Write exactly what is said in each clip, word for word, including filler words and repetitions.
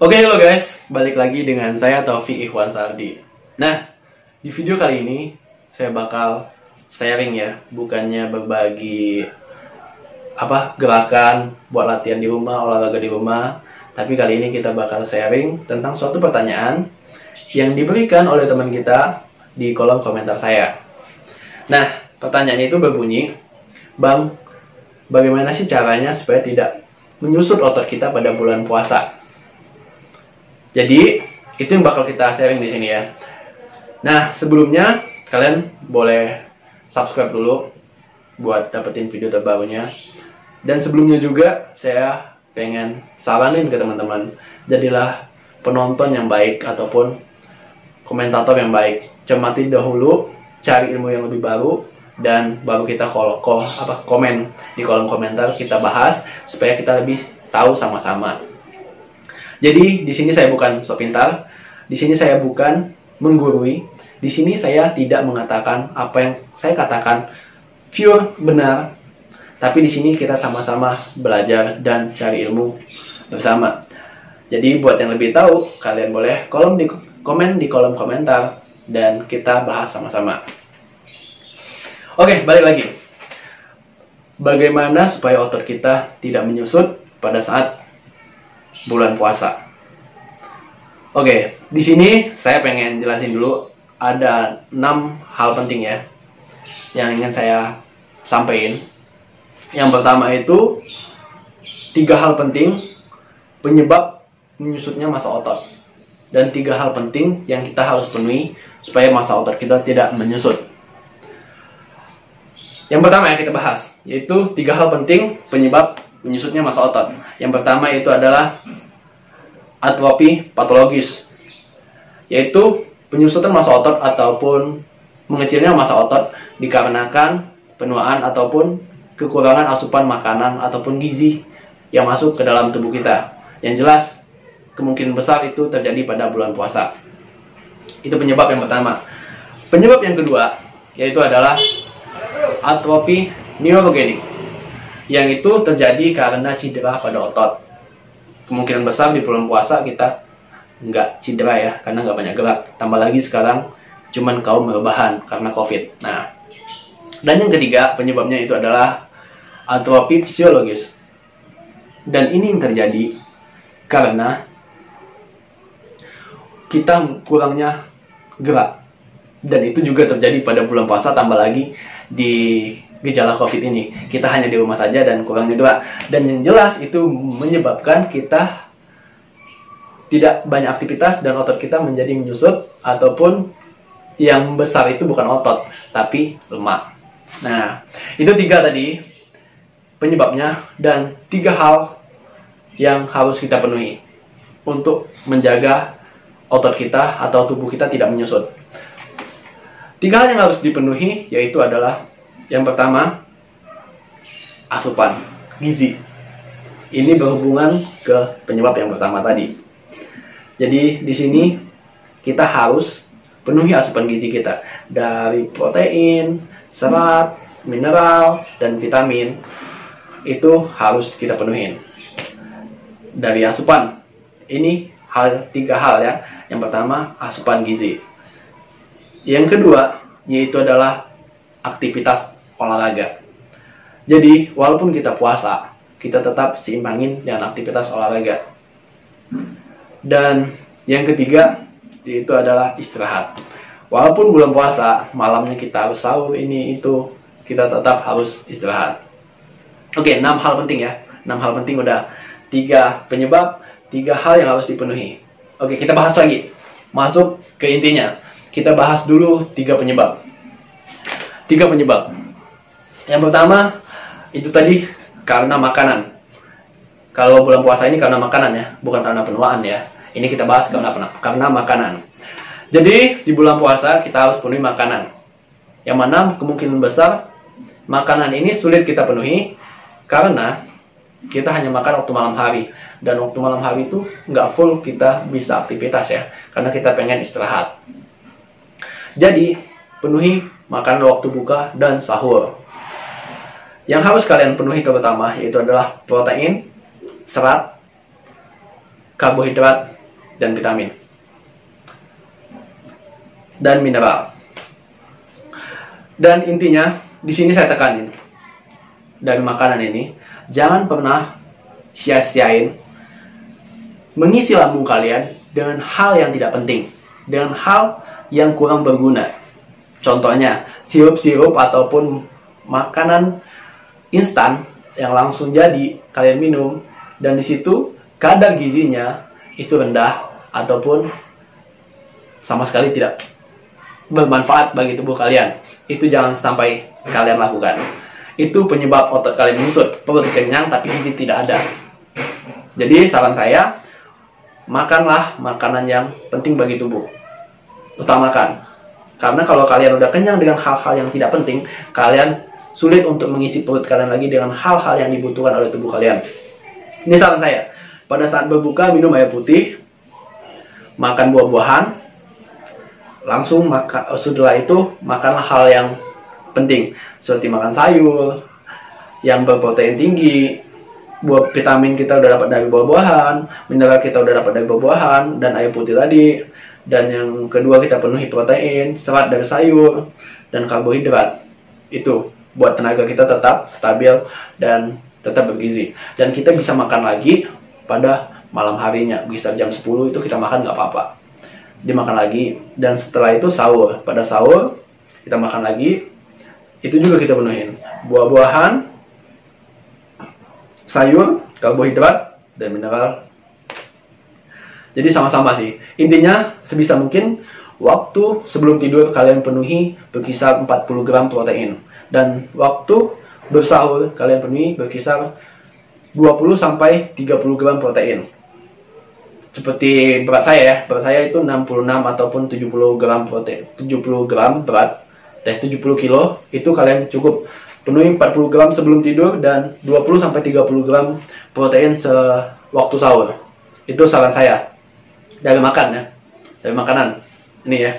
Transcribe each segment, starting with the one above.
Oke, halo guys, balik lagi dengan saya Taufik Ikhwan Sardi. Nah, di video kali ini saya bakal sharing ya, bukannya berbagi apa gerakan buat latihan di rumah, olahraga di rumah, tapi kali ini kita bakal sharing tentang suatu pertanyaan yang diberikan oleh teman kita di kolom komentar saya. Nah, pertanyaannya itu berbunyi, "Bang, bagaimana sih caranya supaya tidak menyusut otot kita pada bulan puasa?" Jadi, itu yang bakal kita sharing di sini ya. Nah, sebelumnya kalian boleh subscribe dulu buat dapetin video terbarunya. Dan sebelumnya juga saya pengen saranin ke teman-teman, jadilah penonton yang baik ataupun komentator yang baik. Cermati dahulu, cari ilmu yang lebih baru, dan baru kita kol- kol- apa, komen di kolom komentar, kita bahas supaya kita lebih tahu sama-sama. Jadi di sini saya bukan sok pintar, di sini saya bukan menggurui, di sini saya tidak mengatakan apa yang saya katakan pure benar, tapi di sini kita sama-sama belajar dan cari ilmu bersama. Jadi buat yang lebih tahu, kalian boleh kolom di komen di kolom komentar dan kita bahas sama-sama. Oke, balik lagi. Bagaimana supaya otot kita tidak menyusut pada saat bulan puasa? Oke, di sini saya pengen jelasin dulu ada enam hal penting ya yang ingin saya sampaikan. Yang pertama itu tiga hal penting penyebab menyusutnya massa otot dan tiga hal penting yang kita harus penuhi supaya massa otot kita tidak menyusut. Yang pertama yang kita bahas yaitu tiga hal penting penyebab menyusutnya massa otot. Yang pertama itu adalah atrofi patologis, yaitu penyusutan massa otot ataupun mengecilnya massa otot dikarenakan penuaan ataupun kekurangan asupan makanan ataupun gizi yang masuk ke dalam tubuh kita. Yang jelas kemungkinan besar itu terjadi pada bulan puasa. Itu penyebab yang pertama. Penyebab yang kedua yaitu adalah atrofi neurogenik, yang itu terjadi karena cedera pada otot. Kemungkinan besar di bulan puasa kita nggak cedera ya, karena nggak banyak gerak. Tambah lagi sekarang cuman kaum rebahan karena COVID. Nah, dan yang ketiga penyebabnya itu adalah atrofi fisiologis. Dan ini yang terjadi karena kita kurangnya gerak. Dan itu juga terjadi pada bulan puasa, tambah lagi di gejala COVID ini. Kita hanya di rumah saja dan kurangnya gerak. Dan yang jelas itu menyebabkan kita tidak banyak aktivitas dan otot kita menjadi menyusut ataupun yang besar itu bukan otot, tapi lemak. Nah, itu tiga tadi penyebabnya dan tiga hal yang harus kita penuhi untuk menjaga otot kita atau tubuh kita tidak menyusut. Tiga hal yang harus dipenuhi yaitu adalah yang pertama, asupan gizi. Ini berhubungan ke penyebab yang pertama tadi. Jadi di sini kita harus penuhi asupan gizi kita dari protein, serat, mineral, dan vitamin. Itu harus kita penuhin. Dari asupan. Ini hal tiga hal ya. Yang pertama, asupan gizi. Yang kedua, yaitu adalah aktivitas olahraga. Jadi walaupun kita puasa, kita tetap seimbangin dengan aktivitas olahraga. Dan yang ketiga itu adalah istirahat. Walaupun bulan puasa, malamnya kita harus sahur ini itu, kita tetap harus istirahat. Oke, enam hal penting ya. enam hal penting udah tiga penyebab, tiga hal yang harus dipenuhi. Oke, kita bahas lagi. Masuk ke intinya. Kita bahas dulu tiga penyebab. Tiga penyebab. Yang pertama itu tadi karena makanan. Kalau bulan puasa ini karena makanan ya, bukan karena penuaan ya. Ini kita bahas karena karena makanan. Jadi di bulan puasa kita harus penuhi makanan. Yang mana kemungkinan besar makanan ini sulit kita penuhi karena kita hanya makan waktu malam hari dan waktu malam hari itu nggak full kita bisa aktivitas ya, karena kita pengen istirahat. Jadi penuhi makanan waktu buka dan sahur. Yang harus kalian penuhi terutama yaitu adalah protein, serat, karbohidrat, dan vitamin dan mineral. Dan intinya di sini saya tekanin dari makanan ini, jangan pernah sia-siain mengisi lambung kalian dengan hal yang tidak penting, dengan hal yang kurang berguna. Contohnya sirup-sirup ataupun makanan instan yang langsung jadi kalian minum dan di situ kadar gizinya itu rendah ataupun sama sekali tidak bermanfaat bagi tubuh kalian. Itu jangan sampai kalian lakukan. Itu penyebab otot kalian busuk, perut kenyang tapi gizi tidak ada. Jadi saran saya, makanlah makanan yang penting bagi tubuh. Utamakan. Karena kalau kalian udah kenyang dengan hal-hal yang tidak penting, kalian sulit untuk mengisi perut kalian lagi dengan hal-hal yang dibutuhkan oleh tubuh kalian. Ini saran saya. Pada saat berbuka, minum air putih, makan buah-buahan, langsung maka, setelah itu makanlah hal yang penting, seperti makan sayur, yang berprotein tinggi, buah vitamin kita udah dapat dari buah-buahan, mineral kita udah dapat dari buah-buahan, dan air putih tadi. Dan yang kedua kita penuhi protein, serat dari sayur, dan karbohidrat. Itu buat tenaga kita tetap stabil dan tetap bergizi. Dan kita bisa makan lagi pada malam harinya, bisa jam sepuluh itu kita makan nggak apa-apa. Dimakan lagi, dan setelah itu sahur. Pada sahur kita makan lagi, itu juga kita penuhin. Buah-buahan, sayur, karbohidrat, dan mineral. Jadi sama-sama sih. Intinya sebisa mungkin waktu sebelum tidur kalian penuhi berkisar empat puluh gram protein. Dan waktu bersahur kalian penuhi berkisar dua puluh sampai tiga puluh gram protein. Seperti berat saya ya, berat saya itu enam puluh enam ataupun tujuh puluh gram protein. tujuh puluh gram berat, teh tujuh puluh kilo itu kalian cukup penuhi empat puluh gram sebelum tidur dan dua puluh sampai tiga puluh gram protein sewaktu sahur. Itu saran saya. Dari makan ya. Dari makanan. Ini ya.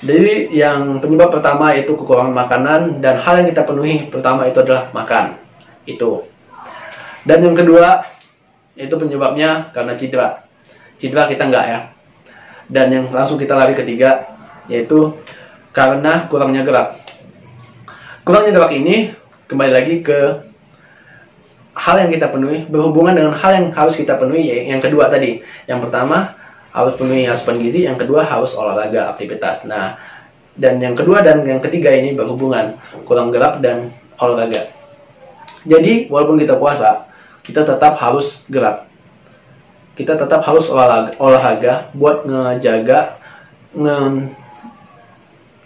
Jadi yang penyebab pertama itu kekurangan makanan dan hal yang kita penuhi pertama itu adalah makan. Itu. Dan yang kedua itu penyebabnya karena cedera. Cedera kita enggak ya. Dan yang langsung kita lari ketiga yaitu karena kurangnya gerak. Kurangnya gerak ini kembali lagi ke hal yang kita penuhi, berhubungan dengan hal yang harus kita penuhi. Yang kedua tadi, yang pertama harus penuhi asupan gizi, yang kedua harus olahraga, aktivitas. Nah, dan yang kedua dan yang ketiga ini berhubungan, kurang gerak dan olahraga. Jadi walaupun kita puasa, kita tetap harus gerak, kita tetap harus olahraga, olahraga buat ngejaga, nge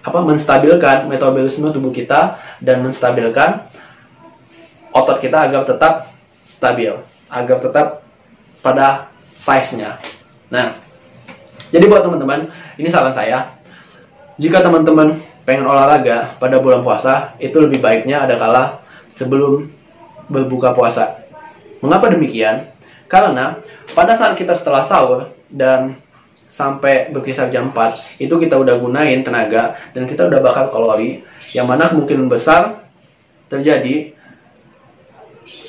apa menstabilkan metabolisme tubuh kita dan menstabilkan otot kita agar tetap stabil, agar tetap pada size-nya. Nah, jadi buat teman-teman, ini saran saya. Jika teman-teman pengen olahraga pada bulan puasa, itu lebih baiknya ada kala sebelum berbuka puasa. Mengapa demikian? Karena pada saat kita setelah sahur dan sampai berkisar jam empat itu kita udah gunain tenaga dan kita udah bakar kalori yang mana kemungkinan besar terjadi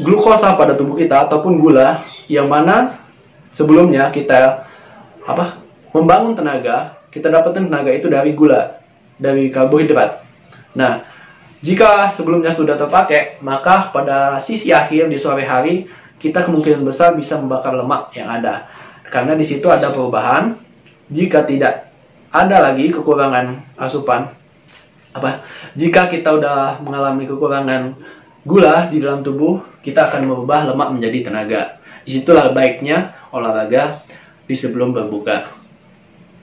glukosa pada tubuh kita ataupun gula yang mana sebelumnya kita apa membangun tenaga kita dapetin tenaga itu dari gula, dari karbohidrat. Nah, jika sebelumnya sudah terpakai maka pada sisi akhir di sore hari kita kemungkinan besar bisa membakar lemak yang ada karena di situ ada perubahan. Jika tidak ada lagi kekurangan asupan, apa jika kita udah mengalami kekurangan gula di dalam tubuh, kita akan merubah lemak menjadi tenaga. Disitulah baiknya olahraga di sebelum berbuka.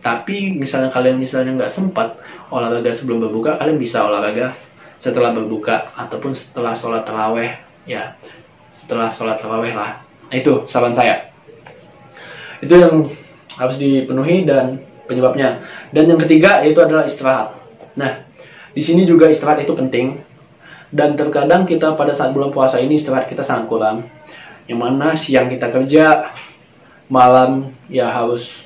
Tapi misalnya kalian misalnya nggak sempat olahraga sebelum berbuka, kalian bisa olahraga setelah berbuka ataupun setelah sholat taraweh ya, setelah sholat taraweh lah. Nah, itu saran saya. Itu yang harus dipenuhi dan penyebabnya. Dan yang ketiga yaitu adalah istirahat. Nah, di sini juga istirahat itu penting. Dan terkadang kita pada saat bulan puasa ini istirahat kita sangat kurang. Yang mana siang kita kerja, malam ya harus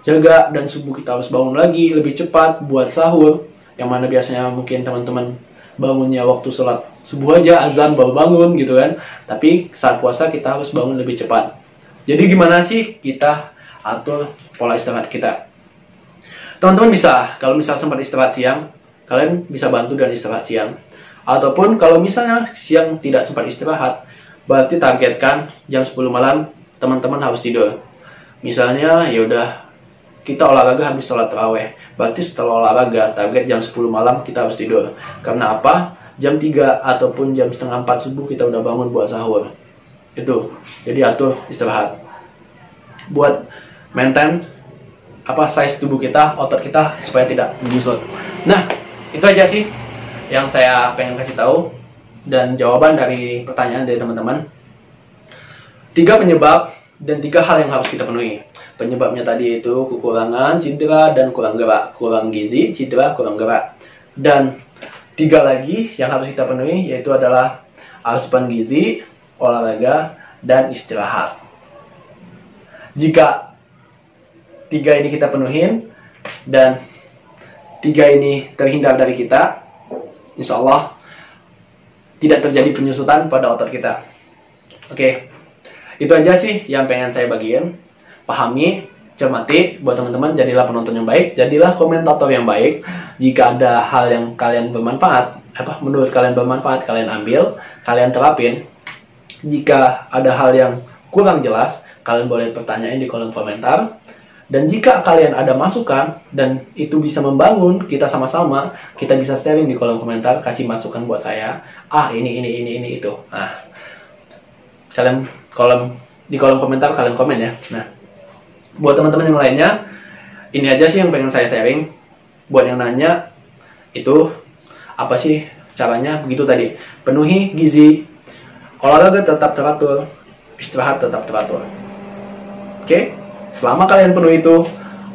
jaga dan subuh kita harus bangun lagi lebih cepat buat sahur. Yang mana biasanya mungkin teman-teman bangunnya waktu sholat subuh aja, azan baru bangun gitu kan. Tapi saat puasa kita harus bangun lebih cepat. Jadi gimana sih kita atur pola istirahat kita? Teman-teman bisa, kalau misal sempat istirahat siang, kalian bisa bantu dan istirahat siang. Ataupun kalau misalnya siang tidak sempat istirahat, berarti targetkan jam sepuluh malam teman-teman harus tidur. Misalnya ya udah kita olahraga habis sholat taraweh, berarti setelah olahraga target jam sepuluh malam kita harus tidur. Karena apa? jam tiga ataupun jam setengah empat subuh kita udah bangun buat sahur. Itu. Jadi atur istirahat. Buat maintain apa size tubuh kita, otot kita supaya tidak menyusut. Nah, itu aja sih yang saya pengen kasih tahu dan jawaban dari pertanyaan dari teman-teman. Tiga penyebab dan tiga hal yang harus kita penuhi. Penyebabnya tadi itu kekurangan, cedera, dan kurang gerak. Kurang gizi, cedera, kurang gerak. Dan tiga lagi yang harus kita penuhi yaitu adalah asupan gizi, olahraga, dan istirahat. Jika tiga ini kita penuhin dan tiga ini terhindar dari kita, insya Allah tidak terjadi penyusutan pada otot kita. Oke, itu aja sih yang pengen saya bagiin. Pahami, cermati, buat teman-teman jadilah penonton yang baik, jadilah komentator yang baik. Jika ada hal yang kalian bermanfaat, apa menurut kalian bermanfaat, kalian ambil, kalian terapin. Jika ada hal yang kurang jelas, kalian boleh pertanyain di kolom komentar. Dan jika kalian ada masukan dan itu bisa membangun kita sama-sama, kita bisa sharing di kolom komentar, kasih masukan buat saya. Ah, ini, ini, ini, ini, itu. Nah, kalian kolom di kolom komentar kalian komen ya. Nah, buat teman-teman yang lainnya, ini aja sih yang pengen saya sharing. Buat yang nanya, itu apa sih caranya? Begitu tadi, penuhi gizi, olahraga tetap teratur, istirahat tetap teratur. Oke? Okay? Selama kalian penuh itu,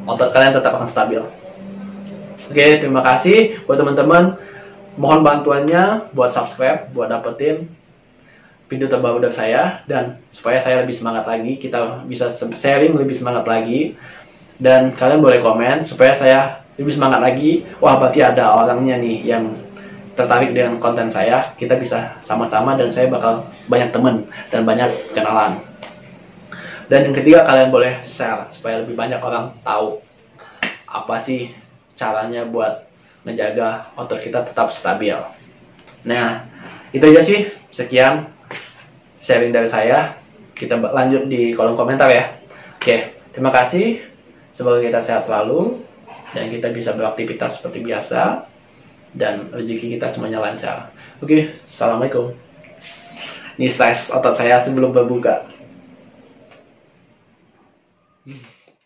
otot kalian tetap akan stabil. Oke, terima kasih buat teman-teman. Mohon bantuannya buat subscribe, buat dapetin video terbaru dari saya. Dan supaya saya lebih semangat lagi, kita bisa sharing lebih semangat lagi. Dan kalian boleh komen supaya saya lebih semangat lagi. Wah, berarti ada orangnya nih yang tertarik dengan konten saya. Kita bisa sama-sama dan saya bakal banyak temen dan banyak kenalan. Dan yang ketiga, kalian boleh share supaya lebih banyak orang tahu apa sih caranya buat menjaga otot kita tetap stabil. Nah, itu aja sih. Sekian sharing dari saya. Kita lanjut di kolom komentar ya. Oke, terima kasih. Semoga kita sehat selalu dan kita bisa beraktivitas seperti biasa dan rezeki kita semuanya lancar. Oke, assalamualaikum. Ini size otot saya sebelum berbuka. Mm-hmm.